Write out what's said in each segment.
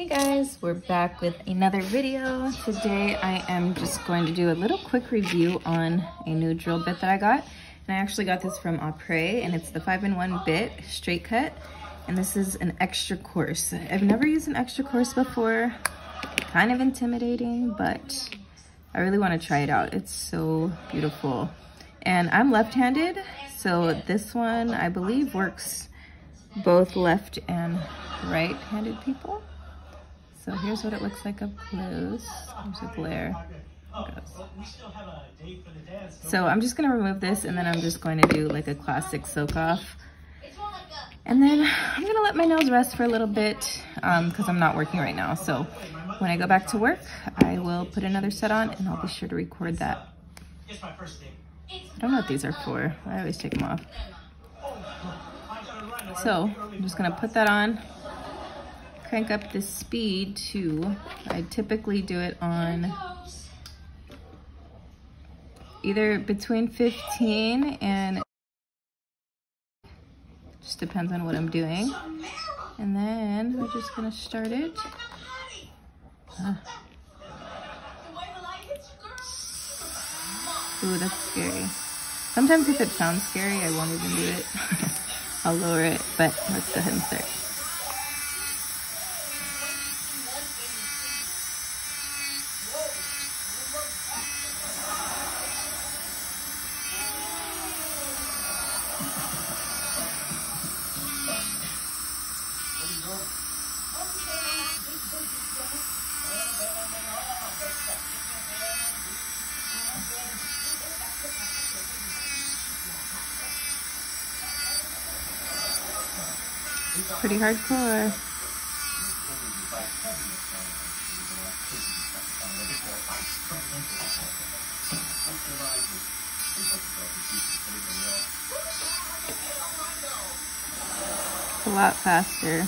Hey guys, we're back with another video. Today I am just going to do a little quick review on a new drill bit that I got. And I actually got this from Apres, and it's the 5-in-1 bit, straight cut. And this is an extra coarse. I've never used an extra coarse before. Kind of intimidating, but I really want to try it out. It's so beautiful. And I'm left-handed, so this one I believe works both left and right-handed people. So here's what it looks like up close. There's a glare. So I'm just gonna remove this, and then I'm just going to do like a classic soak off. And then I'm gonna let my nails rest for a little bit because I'm not working right now. So when I go back to work, I will put another set on, and I'll be sure to record that. I don't know what these are for. I always take them off. So I'm just gonna put that on. Crank up the speed to, I typically do it on either between 15 and, just depends on what I'm doing. And then we're just gonna start it. Ooh, that's scary. Sometimes if it sounds scary, I won't even do it. I'll lower it, but let's go ahead and start. Pretty hardcore. It's a lot faster.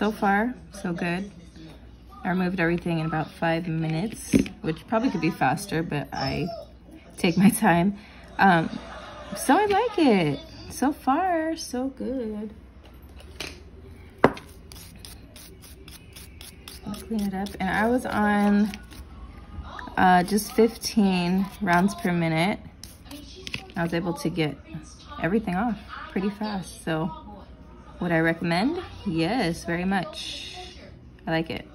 So far, so good. I removed everything in about 5 minutes, which probably could be faster, but I take my time. So I like it. So far, so good. I'll clean it up. And I was on just 15 rounds per minute. I was able to get everything off pretty fast, so. Would I recommend? Yes, very much. I like it.